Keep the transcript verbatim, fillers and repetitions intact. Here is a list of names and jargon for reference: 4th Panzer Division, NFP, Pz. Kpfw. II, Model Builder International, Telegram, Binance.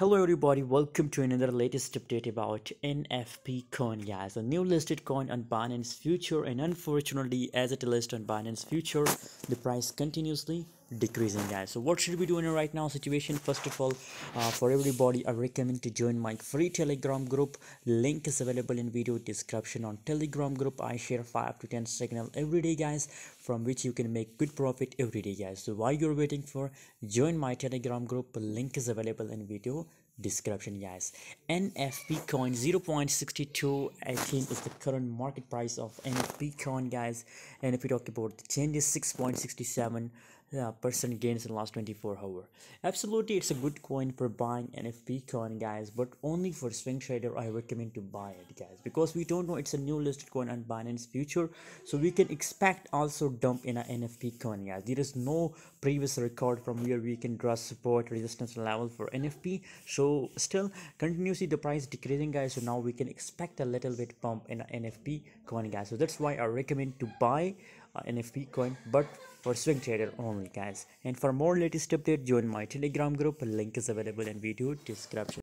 Hello everybody, welcome to another latest update about N F P coin, guys. A new listed coin on Binance future, and unfortunately as it lists on Binance future, the price continuously decreasing, guys. So what should we do in a right now situation? First of all, uh, for everybody, I recommend to join my free Telegram group. Link is available in video description. On Telegram group, I share five to ten signal every day, guys, from which you can make good profit every day, guys. So while you're waiting for, join my Telegram group. Link is available in video description, guys. N F P coin zero point six two, I think, is the current market price of N F P coin, guys. And if we talk about the changes, six point six seven uh, percent gains in the last twenty-four hours. Absolutely, it's a good coin for buying N F P coin, guys, but only for swing trader. I recommend to buy it, guys, because we don't know. It's a new listed coin on Binance future, so we can expect also dump in a N F P coin, guys. There is no previous record from where we can draw support resistance level for N F P, so still continuously the price decreasing, guys. So now we can expect a little bit pump in N F P coin, guys. So that's why I recommend to buy uh, N F P coin, but for swing trader only, guys. And for more latest update, join my Telegram group. Link is available in video description.